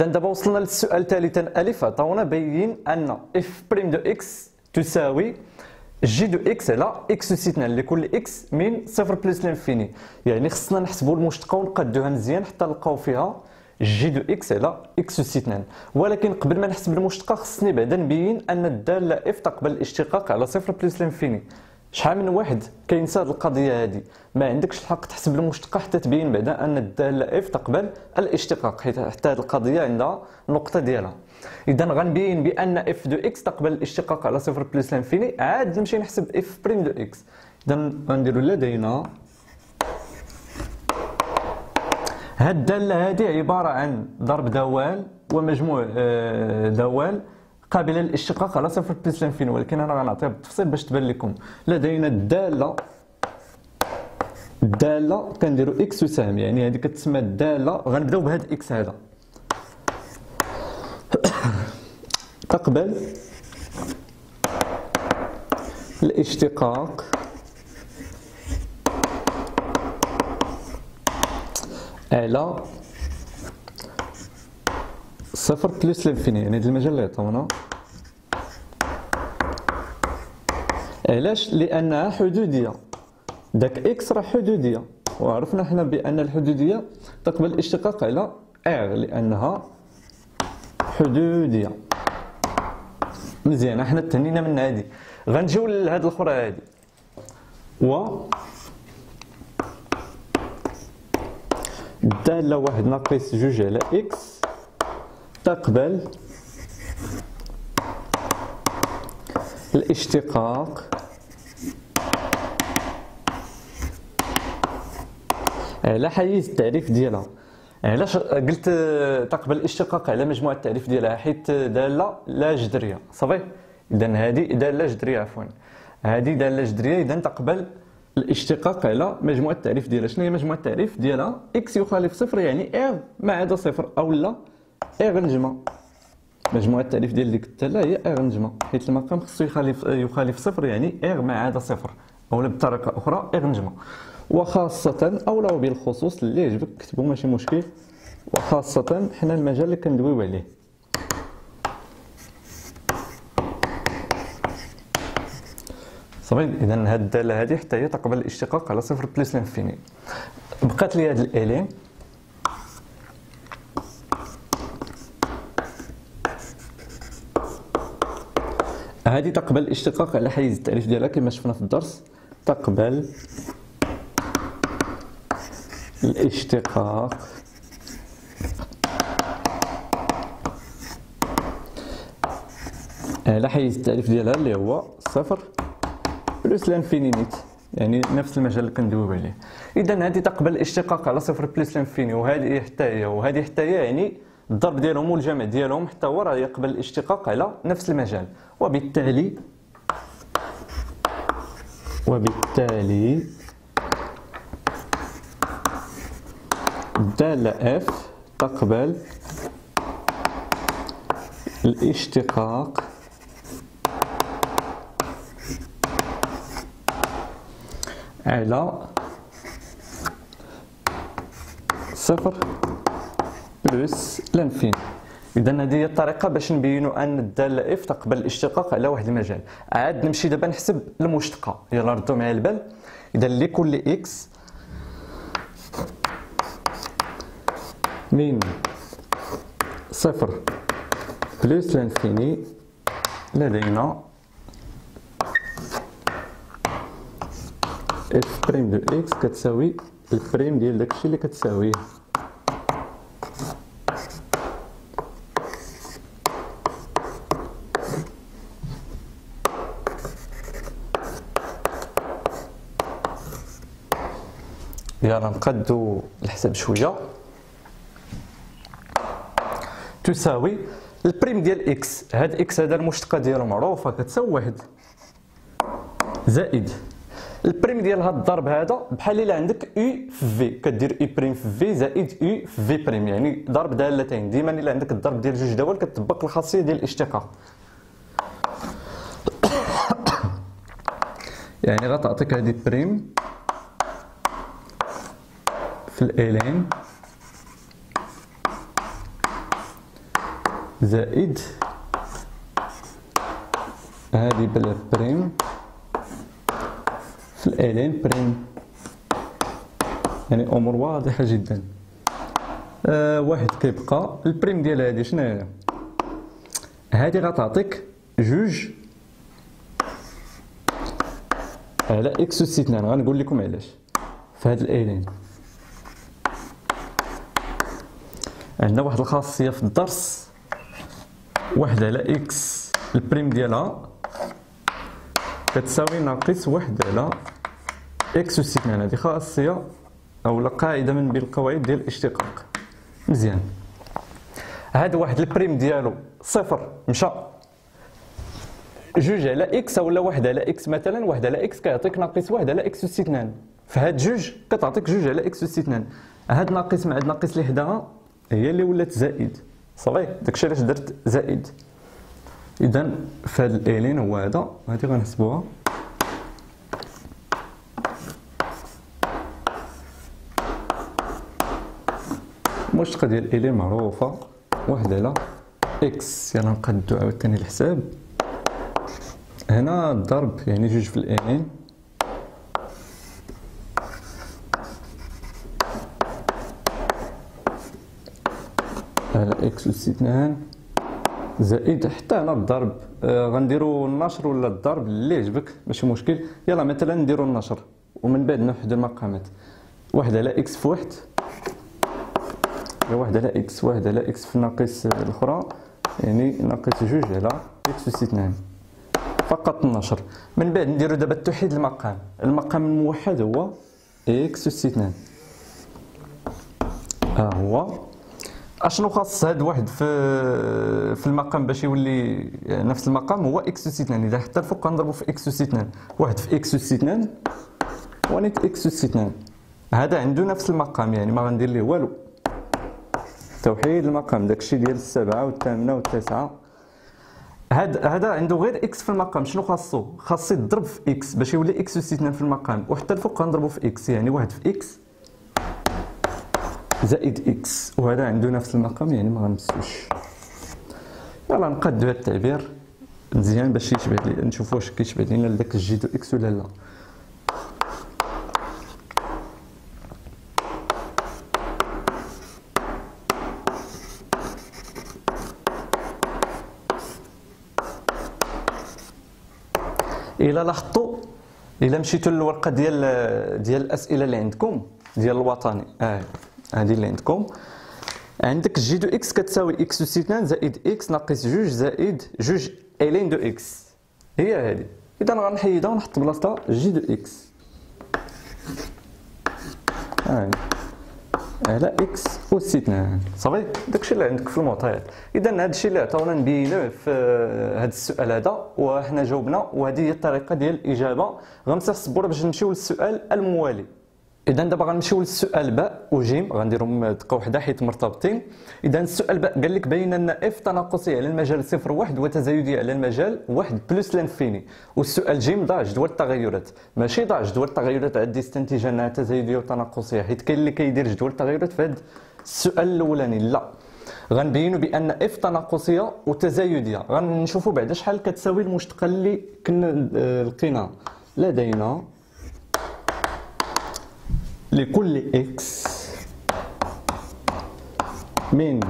إذا دابا وصلنا للسؤال ثالثا ألف، عطاونا باين أن إف بريم دو إكس تساوي جي دو إكس على إكس أوسيتنا لكل إكس من صفر بلس لانفيني. يعني خصنا نحسبوا المشتقة ونقادوها مزيان حتى نلقاو فيها جي دو إكس على إكس أوس اثنان. ولكن قبل ما نحسب المشتقة خصني بعدا نبين أن الدالة إف تقبل الاشتقاق على صفر بلس لانفيني. شحال من واحد كينسى هاد القضيه هادي، ما عندكش الحق تحسب المشتقه حتى تبين بعدا ان الداله اف تقبل الاشتقاق، حيت حتى هاد القضيه عندها النقطه ديالها. اذا غنبين بان اف دو اكس تقبل الاشتقاق على صفر بلس لانفيني، عاد نمشي نحسب اف بريم دو اكس. اذا غنديروا لدينا هاد الداله هادي عباره عن ضرب دوال ومجموع دوال قابلة للاشتقاق على صفر بلس لانفيني، ولكن أنا غنعطيها بالتفصيل باش تبان لكم. لدينا الدالة كنديرو إكس وسهم، يعني هذه كتسمى الدالة. غنبداو بهاد إكس هذا تقبل الاشتقاق على صفر بلس لانفيني، يعني هذا المجال اللي عطاونا. علاش؟ لانها حدوديه، داك اكس راه حدوديه، وعرفنا حنا بان الحدوديه تقبل الاشتقاق على ار لانها حدوديه. مزيان، حنا تهنينا من هذه. غنجيو لهاد الاخرى هذه، و الداله واحد ناقص جوج على اكس تقبل الاشتقاق على حيز التعريف ديالها. علاش قلت تقبل الاشتقاق على مجموعة التعريف ديالها؟ حيت دالة لا جذرية، صافي. إذن هذه دالة جذرية، عفوا هذه دالة جذرية، إذن تقبل الاشتقاق على مجموعة التعريف ديالها. شنو هي مجموعة التعريف ديالها؟ إكس يخالف صفر، يعني إر ما عدا صفر، أو لا إغ نجمة. مجموعة التعريف ديال ديك التالة هي إغ نجمة، حيت المقام خصو يخالف صفر، يعني إغ ما عدا صفر، أولا بطريقة أخرى إغ نجمة. وخاصة أولا وبالخصوص اللي يعجبك كتبو ماشي مشكل، وخاصة حنا المجال اللي كندويو عليه. صافي، إذا هاد الدالة هادي حتى هي تقبل الاشتقاق على صفر بلس لانفيني. بقات لي هاد الإلين هذه تقبل الاشتقاق على حيز التعريف ديالها كما شفنا في الدرس، تقبل الاشتقاق على حيز التعريف ديالها اللي هو صفر بلس لانفينيت، يعني نفس المجال اللي كندويو عليه. اذا هذه تقبل الاشتقاق على صفر بلس لانفيني، وهذه حتى هي وهذه حتى هي، يعني الضرب ديالهم والجمع ديالهم حتى هو راه يقبل الاشتقاق على نفس المجال. وبالتالي الدالة اف تقبل الاشتقاق على صفر بلس لانفيني. إذا هذه هي الطريقة باش نبينوا أن الدالة إف تقبل الاشتقاق على واحد المجال. عاد نمشي دابا نحسب المشتقة، يلا ردوا معايا البال. إذا لكل إكس من صفر بلس لانفيني لدينا إف بريم دو إكس كتساوي البريم ديال داكشي اللي كتساويه. يلا نقدو الحساب شويه. تساوي البريم ديال اكس، هاد اكس هذا المشتقه ديالو معروفه كتساوي واحد، زائد البريم ديال هاد الضرب هذا بحال الا عندك يو في في، كدير يو بريم في في زائد يو في في بريم، يعني ضرب دالتين. ديما الا عندك الضرب ديال جوج دوال كتطبق الخاصيه ديال الاشتقاق، يعني غتعطيك هادي بريم في الالين زائد هذه بلا بريم في الالين بريم، يعني امور واضحه جدا. واحد كيبقى البريم ديال هذه شنو هي؟ هذه غتعطيك جوج على اكس اس 2. غنقول لكم علاش في هذا الالين. عندنا واحد الخاصيه في الدرس، واحد على اكس البريم ديالها كتساوي ناقص واحد على اكس اس 2. هذه خاصيه او قاعده من بين القواعد ديال الاشتقاق. مزيان، هذا واحد البريم ديالو صفر مشى، جوج على اكس ولا واحد على اكس مثلا، واحد على اكس كيعطيك ناقص واحد على اكس اس 2، فهاد جوج كتعطيك جوج على اكس اس 2. هاد ناقص مع هاد ناقص اللي حداها هي اللي ولات زائد، صافي. داكشي علاش درت زائد. اذا فهاد الالين هو هذا، هادي غنحسبوها المشتقة ديال الالين معروفة، واحد على اكس. يلا نقدو عاوتاني الحساب. هنا الضرب يعني جوج في الالين، على اكس اس 2 زائد. حتى هنا الضرب غنديرو النشر ولا الضرب اللي يعجبك، ماشي مشكل. يلا مثلا نديرو النشر ومن بعد نوحدو المقامات. واحد على اكس في واحد، واحد على اكس، واحد على اكس في ناقص الاخرى، يعني ناقص جوج على اكس اس 2. فقط النشر. من بعد نديرو دابا توحيد المقام. المقام الموحد هو اكس اس 2. ها هو. اشنو خاص هاد واحد في المقام باش يولي نفس المقام؟ هو اكس اس 2. اذا حتى الفوق غنضربو في اكس اس 2. واحد في اكس اس 2 ونيت اكس اس 2. هذا عنده نفس المقام، يعني ما غندير ليه والو. توحيد المقام، داكشي ديال السبعة والثامنة والتاسعة. هذا عنده غير اكس في المقام. شنو خاصو؟ خاصو يضرب في اكس باش يولي اكس اس 2 في المقام، وحتى الفوق غنضربو في اكس، يعني واحد في اكس زائد اكس. وهذا عنده نفس المقام، يعني ما غنمسوش. يلا نقادو هاد التعبير مزيان باش يشبه لي، نشوفو واش كيشبه لينا لذاك الجي دو اكس ولا لا. إلا لاحظتوا، إلا مشيتوا للورقة ديال الأسئلة اللي عندكم ديال الوطني، هذه اللي عندكم، عندك جي دو إكس كتساوي إكس أس 2 زائد إكس ناقص جوج زائد جوج إلين دو إكس، هي هذه. إذا غنحيدها ونحط بلاصتها جي دو إكس على إكس أس 2، صافي. داكشي اللي عندك في المعطيات. إذا هذا الشيء اللي عطاونا نبينوه في هذا السؤال هذا، وحنا جاوبنا، وهذه هي الطريقة ديال الإجابة. غنمسح السبورة باش نمشيو للسؤال الموالي. إذا دابا غنمشيو للسؤال باء وجيم، غنديرهم دقة واحدة حيت مرتبطين. إذا السؤال باء قال لك بين أن إف تناقصي على المجال 0 1 وتزايدي على المجال 1 بلس لانفيني. والسؤال جيم ضاع جدول التغيرات، ماشي ضاع جدول التغيرات عاد يستنتج أنها تزايدية وتناقصية، حيت كاين اللي كيدير جدول التغيرات في هذا السؤال الأولاني. لا، غنبينوا بأن إف تناقصية وتزايدية. غنشوفوا بعد شحال كتساوي المشتقة اللي كنا لقيناها. لدينا لكل إكس من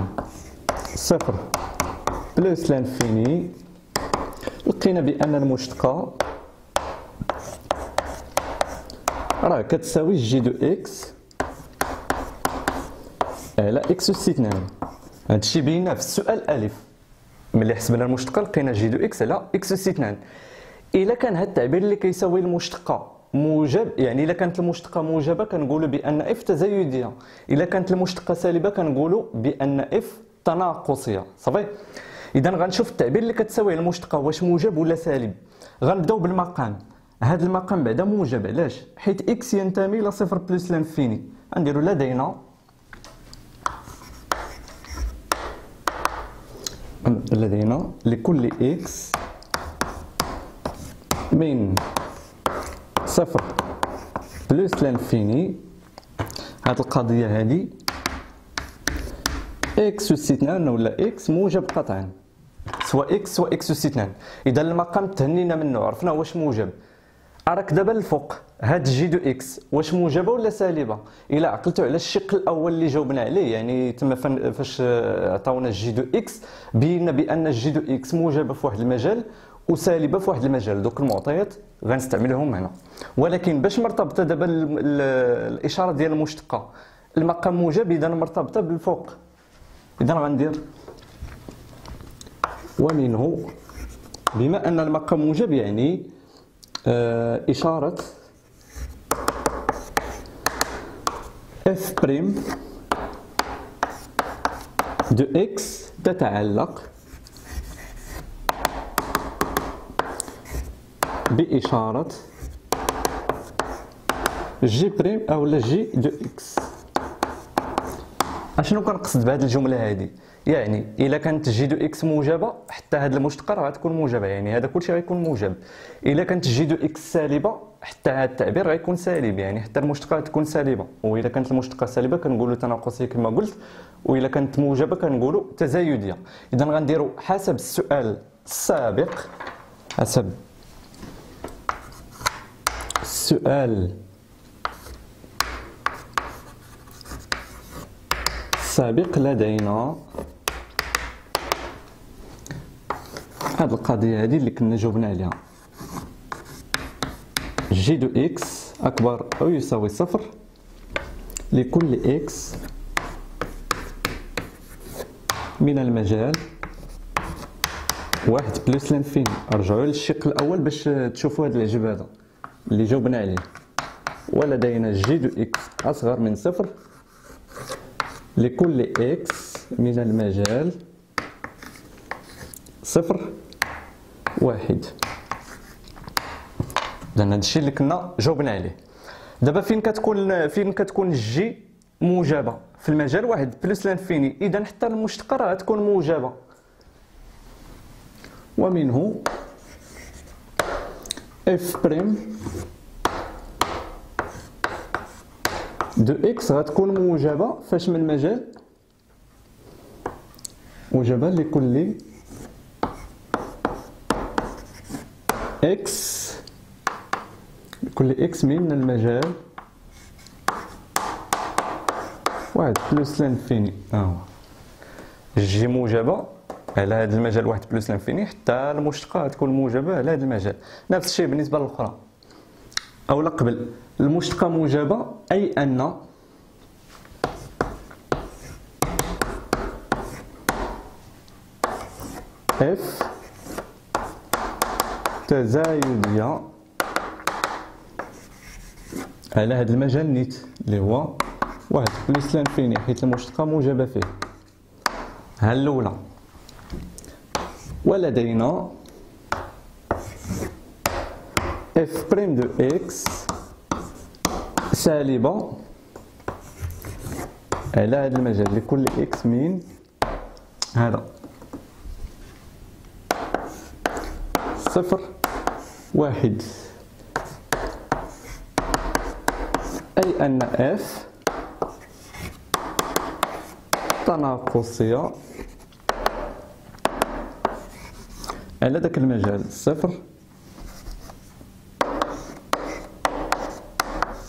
صفر بلس لانفيني، لقينا بأن المشتقة راه كتساوي جي دو إكس على إكس أس 2. هادشي بينا في السؤال ألف، ملي حسبنا المشتقة لقينا جي دو إكس على إكس أس 2. إلا كان هاد التعبير اللي كيساوي المشتقة موجب، يعني إلا كانت المشتقة موجبة كنقولوا بأن إف تزايدية، إلا كانت المشتقة سالبة كنقولوا بأن إف تناقصية، صافي. إذا غنشوف التعبير اللي كتساويه المشتقة واش موجب ولا سالب. غنبداو بالمقام. هذا المقام بعدا موجب، علاش؟ حيت إكس ينتمي إلى صفر بلس لانفيني. غنديروا لدينا لكل إكس من صفر بلس لانفيني، هاد القضية هادي اكس اس اثنان ولا اكس موجب قطعا، سواء اكس سواء اكس اس اثنان. اذا المقام تهنينا منه، عرفنا واش موجب. راك دابا الفوق هاد جي دو اكس واش موجبه ولا سالبه؟ الا عقلتوا على الشق الاول اللي جاوبنا عليه، يعني تما فاش عطاونا جي دو اكس بينا بان جي دو اكس موجبه في واحد المجال وسالبه في واحد المجال. دوك المعطيات غنستعملهم هنا، ولكن باش مرتبطه دابا الاشاره ديال المشتقه المقام موجب، اذا مرتبطه بالفوق. اذا غندير ومنه، بما ان المقام موجب يعني إشارة F' دو إكس تتعلق بإشارة G' أو لا G دو إكس. أشنو كنقصد بهاد الجملة هادي؟ يعني الا كانت جي دو اكس موجبه حتى هاد المشتقه راه غتكون موجبه، يعني هذا كلشي غيكون موجب. الا كانت جي دو اكس سالبه حتى هاد التعبير غيكون سالب، يعني حتى المشتقه تكون سالبه. واذا كانت المشتقه سالبه كنقولوا تناقصيه كما قلت، واذا كانت موجبه كنقولوا تزايديه. اذا غنديروا حسب السؤال السابق، حسب السؤال السابق لدينا هاد القضيه هادي اللي كنا جاوبنا عليها، جي دو اكس اكبر او يساوي صفر لكل اكس من المجال واحد بلس لانفيني. رجعوا للشق الاول باش تشوفوا هاد العجب هذا اللي جاوبنا عليه، ولدينا جي دو اكس اصغر من صفر لكل اكس من المجال صفر واحد. إذا هذا الشيء اللي كنا جاوبنا عليه. دابا فين كتكون جي موجبة في المجال واحد بلس لانفيني، إذا حتى المشتقة راه تكون موجبة. ومنه اف بريم دو اكس غتكون موجبة فاش من المجال موجبة لكل اكس، لكل اكس من المجال واحد بلس لانفيني. جي موجبة على هذا المجال واحد بلس لانفيني، حتى المشتقة تكون موجبة على هذا المجال. نفس الشيء بالنسبة للأخرى، أو لا قبل المشتقة موجبة، أي أن اف تزايدية على هذا المجال نيت اللي هو واحد بلس لانفيني، حيت المشتقة موجبة فيه ها الأولى. ولدينا اف بريم دو اكس سالبة على هذا المجال لكل اكس من هذا صفر واحد، أي أن اف تناقصية على ذاك المجال صفر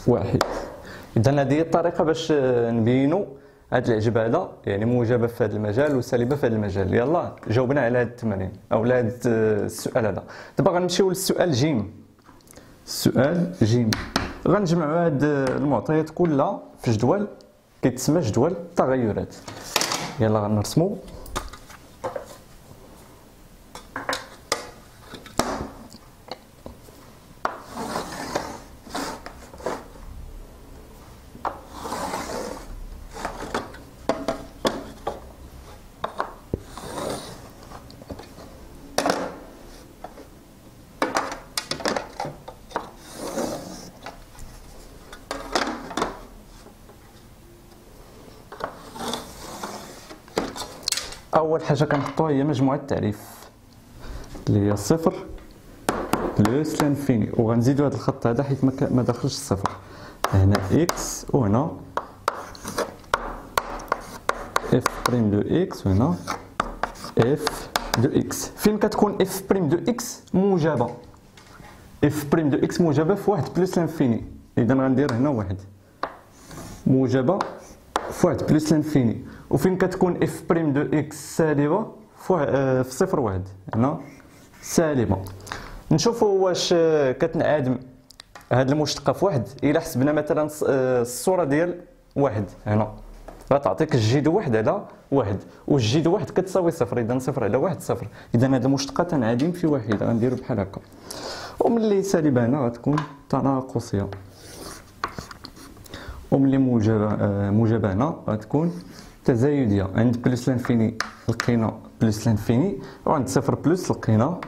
واحد. إذا هذه هي الطريقة باش نبينوا هاد العجب هذا، يعني موجبة في هذا المجال وسالبة في هذا المجال. يلا جاوبنا على هاد التمرين أو على هاد السؤال هذا. دابا غنمشيو للسؤال جيم. السؤال جيم غنجمعوا هاد المعطيات كلها في جدول كيتسمى جدول التغيرات. يلا غنرسمو أول حاجة كنحطوها هي مجموعة التعريف اللي هي صفر بلس لانفيني، وغنزيدو هاد الخط هذا حيت ما داخلش الصفر. هنا إكس وهنا اف بريم دو اكس هنا اف دو اكس. فين كتكون اف بريم دو اكس موجبه؟ اف بريم دو اكس موجبه في واحد بلس لانفيني، اذا غندير هنا واحد موجبه في واحد بلس لانفيني. وفين كتكون اف بريم دو اكس سالبه؟ في صفر واحد هنا سالبه. نشوفوا واش كتنعدم هاد المشتقه في واحد. الا حسبنا مثلا الصوره ديال واحد هنا غتعطيك الجي دو واحد على واحد، والجي دو واحد كتساوي صفر، اذا صفر على واحد صفر. اذا هاد المشتقه تنعدم في واحد، غنديرو بحال هكا. وملي سالبه هنا غتكون تناقصيه، وملي موجبه هنا غتكون تزايديه. عند بلس لانفيني لقينا بلس لانفيني، وعند صفر بلس لقينا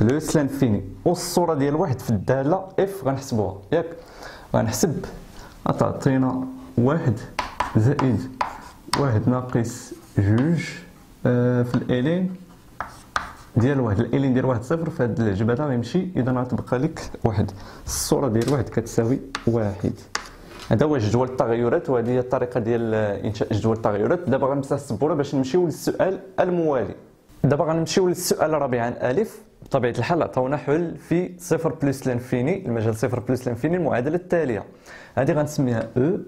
بلس لانفيني. والصوره ديال واحد في الداله اف غنحسبوها، ياك غنحسب غتعطينا واحد زائد واحد ناقص جوج في الالين ديال واحد. الالين ديال واحد صفر، في هاد الجبهه غيمشي، اذا غتبقى لك واحد. الصوره ديال واحد كتساوي واحد. هذا هو جدول التغيرات، وهذه هي الطريقه ديال انشاء جدول التغيرات. دابا غنمسح السبوره باش نمشيو للسؤال الموالي. دابا غنمشيو للسؤال رابعا الف. بطبيعه الحال عطاونا حل في صفر بلس لانفيني، المجال صفر بلس لانفيني، المعادله التاليه. هذه غنسميها او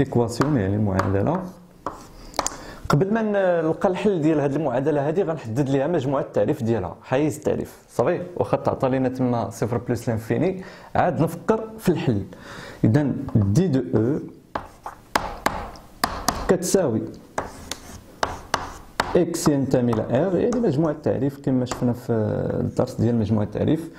ايكواسيون، يعني المعادله. قبل ما نلقى الحل ديال هذه المعادله هذه غنحدد ليها مجموعه التعريف ديالها، حيز التعريف صافي. واخا تعطى لينا تما صفر بلس لانفيني، عاد نفكر في الحل. اذا دي دو او كتساوي اكس ينتمي الى ار، يعني مجموعه التعريف كما شفنا في الدرس ديال مجموعه التعريف.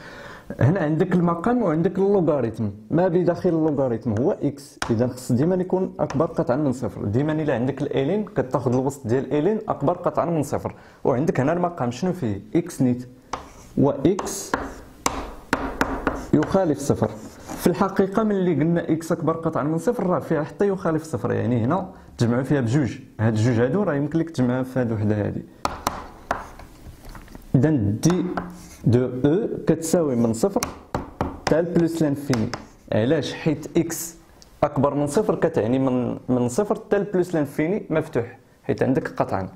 هنا عندك المقام وعندك اللوغاريتم، ما بداخل اللوغاريتم هو اكس، اذا خص ديما يكون اكبر قطعا من صفر. ديما الا عندك الالين كتاخذ الوسط ديال الالين اكبر قطعا من صفر. وعندك هنا المقام شنو فيه؟ اكس نيت، واكس يخالف صفر. في الحقيقه ملي قلنا اكس اكبر قطعا من صفر راه فيها حتى يخالف صفر، يعني هنا تجمعوا فيها بجوج. هاد الجوج هادو راه يمكن لك تجمعها في هاد وحده هادي. اذا دي دو او كتساوي من صفر حتى بلس لانفيني. علاش؟ حيت اكس اكبر من صفر كتعني من صفر حتى بلس لانفيني مفتوح، حيت عندك قطعا.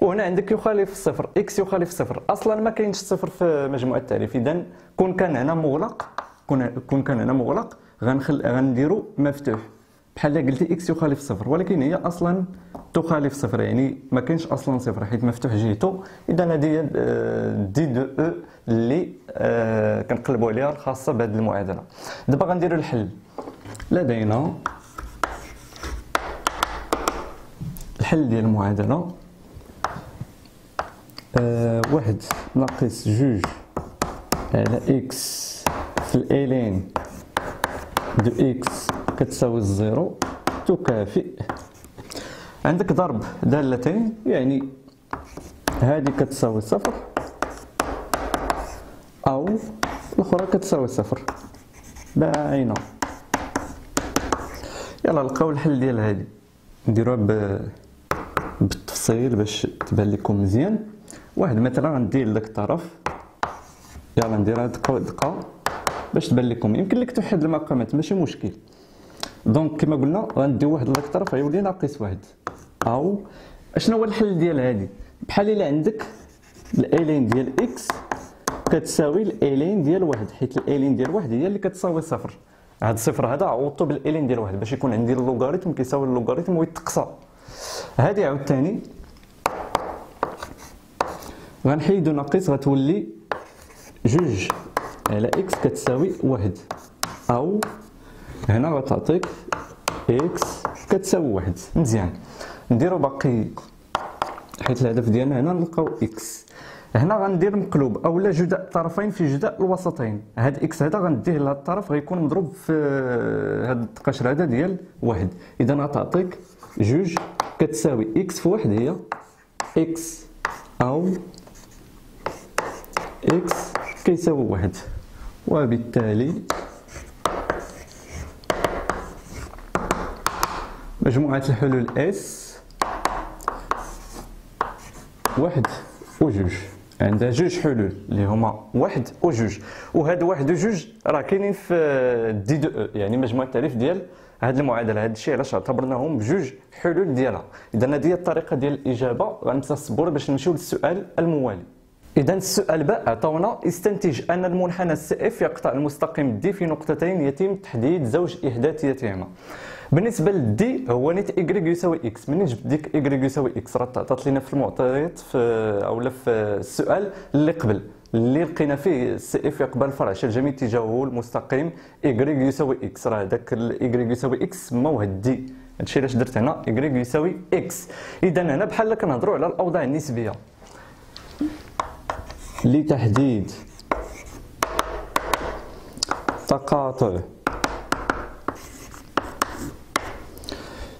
وهنا عندك يخالف صفر، اكس يخالف صفر، اصلا ما كاينش صفر في مجموعه التعريف. اذا كون كان هنا مغلق، غنديرو مفتوح بحال قلتي اكس يخالف صفر، ولكن هي اصلا تخالف صفر، يعني ما كاينش اصلا صفر حيت مفتوح جهته. اذا هذه هي دي دو او اللي كنقلبوا عليها الخاصه بهذه المعادله. دابا غنديروا الحل. لدينا الحل ديال المعادله، واحد ناقص جوج على اكس في الالين دو اكس كتساوي الزيرو تكافئ. عندك ضرب دالتين، يعني هذه كتساوي صفر او الاخرى كتساوي صفر باينه. يلا لقاو الحل ديال هذه، نديروها بالتفصيل باش تبان لكم مزيان. واحد مثلا غندير لك الطرف، يلا نديرها دقه دقه باش تبان لكم. يمكن لك توحد المقامات ماشي مشكل. دونك كما قلنا غنديو واحد للطرف فيولي ناقص واحد. او اشنو هو الحل ديال هادي؟ بحال الا عندك الالين ديال اكس كتساوي الالين ديال واحد، حيت الالين ديال واحد هي اللي كتساوي صفر. هاد صفر هذا عوضته بالالين ديال واحد باش يكون عندي اللوغاريتم كيساوي اللوغاريتم ويتقصى. هادي عاوتاني غنحيدو ناقص، غتولي جوج على اكس كتساوي واحد، او هنا غتعطيك اكس كتساوي واحد. مزيان نديرو باقي حيت الهدف ديالنا هنا نلقاو اكس. هنا غندير مقلوب اولا جداء طرفين في جداء الوسطين. هاد اكس هذا غنديه لهاد الطرف غيكون مضروب في هاد القشر هذا ديال واحد، اذا غتعطيك جوج كتساوي اكس في واحد هي اكس، او اكس كيساوي واحد. وبالتالي مجموعة الحلول اس واحد وجوج. عندها جوج حلول اللي هما واحد وجوج، وهاد واحد وجوج راه كاينين في دي دو او، يعني مجموع التعريف ديال هاد المعادله. هاد الشيء علاش اعتبرناهم بجوج حلول ديالها. اذا هذه هي الطريقه ديال الاجابه، غنتصبر باش نمشيو للسؤال الموالي. اذا السؤال باء عطاونا استنتج ان المنحنى سي اف يقطع المستقيم دي في نقطتين يتم تحديد زوج احداثيتهما. بالنسبه للدي هو نيت ايكغيك يساوي اكس. منين جبت ديك ايكغيك يساوي اكس؟ راه تعطات لينا في المعطيات في اولا في السؤال اللي قبل اللي لقينا فيه سي اف يقبل فرع جميع اتجاهه المستقيم ايكغيك يساوي اكس. راه داك ايكغيك يساوي اكس سماوه الدي، هادشي علاش درت هنا ايكغيك يساوي اكس. اذا هنا بحال كنهضروا على الاوضاع النسبيه لتحديد تقاطع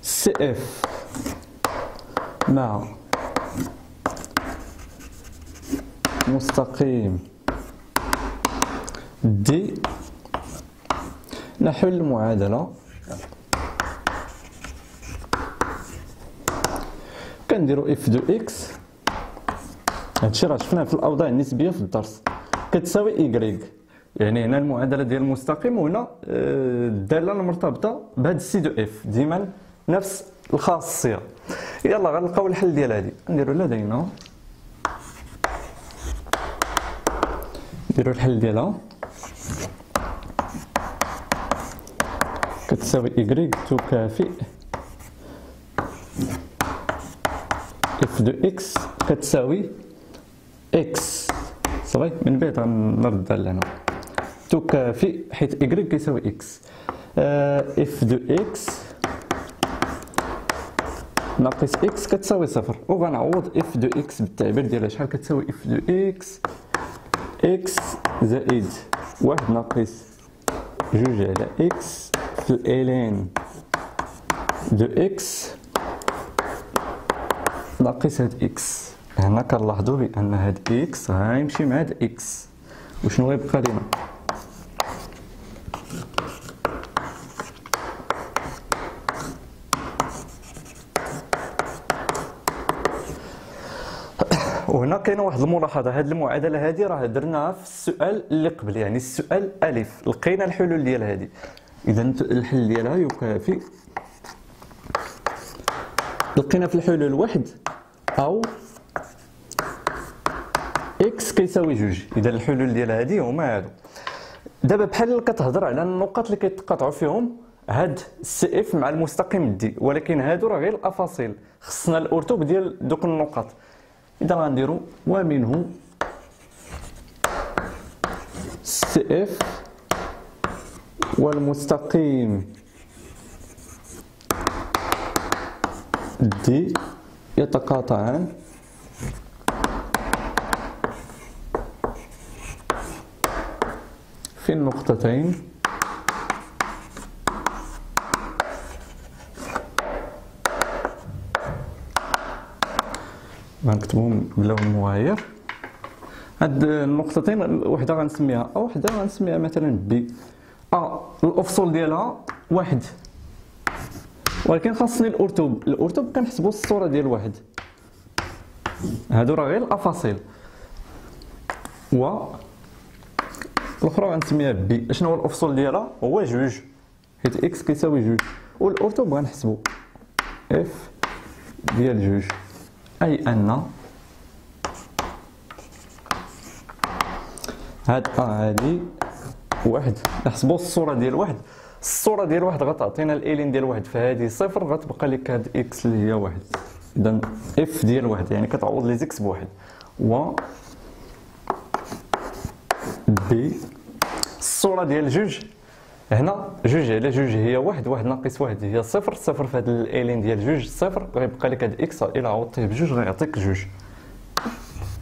سي اف مع مستقيم دي نحل المعادلة. كنديرو اف دو اكس، هادشي راه شفناه في الاوضاع النسبيه في الدرس، كتساوي ايكغيك. يعني هنا المعادله ديال المستقيم وهنا الداله المرتبطه بهاد سي دو اف ديما نفس الخاصيه. يلا غنلقاو الحل ديال هادي. نديرو لدينا نديرو الحل ديالها، كتساوي ايكغيك تكافئ اف دو اكس كتساوي اكس صافي. من بعد غنرد لهنا تكافئ حيت ايكغيك كيساوي اكس، اف دو اكس ناقص اكس كتساوي صفر، وغنعوض اف دو اكس بالتعبير ديالها. شحال كتساوي اف دو اكس؟ اكس زائد واحد ناقص جوج على اكس في الالين دو اكس ناقص هاد اكس. هنا كنلاحظوا بان هاد اكس غيمشي مع هاد اكس، وشنو غيبقى لينا؟ وهنا كاينه واحد الملاحظه، هاد المعادله هادي راه درناها في السؤال اللي قبل، يعني السؤال الف لقينا الحلول ديال هادي. اذا الحل ديالها يكافي، لقينا في الحلول واحد او اكس كيساوي جوج. اذا الحلول ديال هادي هما هادو. دابا بحال اللي كتهضر على النقط اللي كيتقاطعوا فيهم هاد السي اف مع المستقيم دي، ولكن هادو راه غير الافاصيل، خصنا الارتوب ديال دوك النقط. اذا غنديرو ومنه السي اف والمستقيم دي يتقاطعان في النقطتين غنكتبهم بلون مغاير. هاد النقطتين وحده غنسميها او وحده غنسميها مثلا بي. الافصول ديالها واحد، ولكن خاصني الارتوب. الارتوب كنحسبوا الصوره ديال واحد، هادو راه غير الافاصيل، و الاخرى غنسميها بي. شنو هو الافصول ديالها؟ هو جوج، حيت اكس كيساوي جوج، والارتوب غنحسبو اف ديال جوج، اي ان هاد هادي واحد. نحسبو الصوره ديال واحد، الصوره ديال واحد غتعطينا الالين ديال واحد، فهادي صفر غتبقى لك هاد اكس اللي هي واحد. اذا اف ديال واحد يعني كتعوض لي زيكس بواحد، و بي الصوره ديال جوج. هنا جوج على جوج هي واحد، واحد ناقص واحد هي صفر، صفر في هاد الالين ديال جوج صفر، غيبقى لك هاد اكس الا عوضتيه بجوج غيعطيك جوج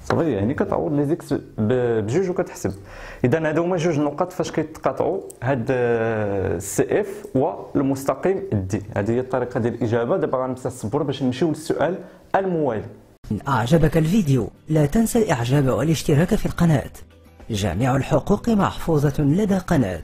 صافي. يعني كتعوض لي زيكس بجوج وكتحسب. اذا هادو هما جوج نقط فاش كيتقاطعوا هاد السي اف والمستقيم دي. هذه هي الطريقه ديال الاجابه. دابا غنتصبر باش نمشيو للسؤال الموالي. ان اعجبك الفيديو لا تنسى الاعجاب والاشتراك في القناه. جميع الحقوق محفوظة لدى قناة